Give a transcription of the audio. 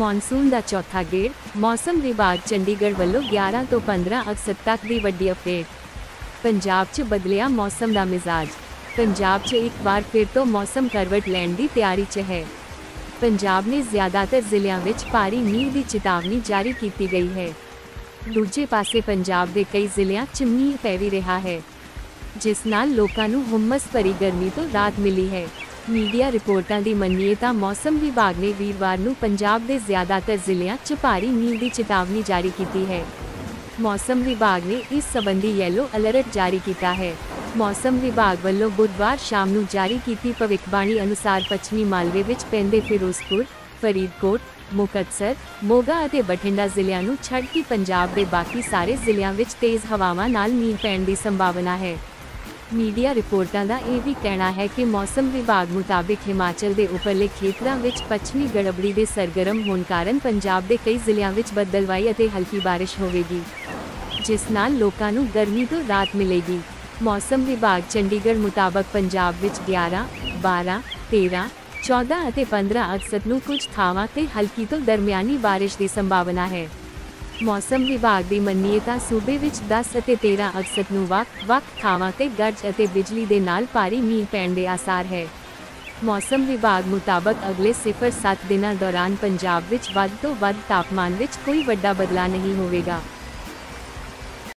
Monsoon का चौथा गेड़। मौसम विभाग चंडीगढ़ वालों 11 तो 15 अगस्त तक की वड्डी अपडेट। पंजाब च बदलिया मौसम का मिजाज। पंजाब च एक बार फिर तो मौसम करवट लैण की तैयारी च है। पंजाब ने ज़्यादातर जिलों में भारी मीह की चेतावनी जारी की गई है। दूजे पासे पंजाब के कई जिलों च मीह पै भी रहा है, जिस नाल लोकां नूं हुम्मस भरी गर्मी तो राहत मिली है। मीडिया रिपोर्टां दी मन्नीए तां मौसम विभाग ने वीरवार नूं पंजाब के ज़्यादातर जिलों च भारी मीह की चेतावनी जारी की है। मौसम विभाग ने इस संबंधी येलो अलर्ट जारी किया है। मौसम विभाग वालों बुधवार शाम को जारी की भविष्यवाणी अनुसार पश्चिमी मालवे विच पेंदे फिरोजपुर, फरीदकोट, मुकतसर, मोगा और बठिंडा जिलों को छड़ के पंजाब के बाकी सारे जिलों में तेज़ हवावां नाल मीह पैण की संभावना है। मीडिया रिपोर्टां दा यह भी कहना है कि मौसम विभाग मुताबिक हिमाचल के उपरले खेतरां विच पच्छमी गड़बड़ी के सरगरम होने कारण पंजाब के कई जिलों में बदलवाई और हल्की बारिश होगी, जिस नाल लोकां नूं गर्मी तो राहत मिलेगी। मौसम विभाग चंडीगढ़ मुताबक पंजाब विच 11, 12, 13, 14 और 15 अगस्त नूं कुछ थावां ते हल्की तो दरमियानी बारिश की संभावना है। मौसम विभाग की मन्नीए तां सूबे विच 10 और 13 अगस्त नूं वख-वख थावां ते गरज और बिजली दे नाल भारी मीह पैण दे आसार है। मौसम विभाग मुताबक अगले 0-7 दिनों दौरान पंजाब विच वध तो वध तापमान विच कोई वड्डा बदलाव नहीं होगा।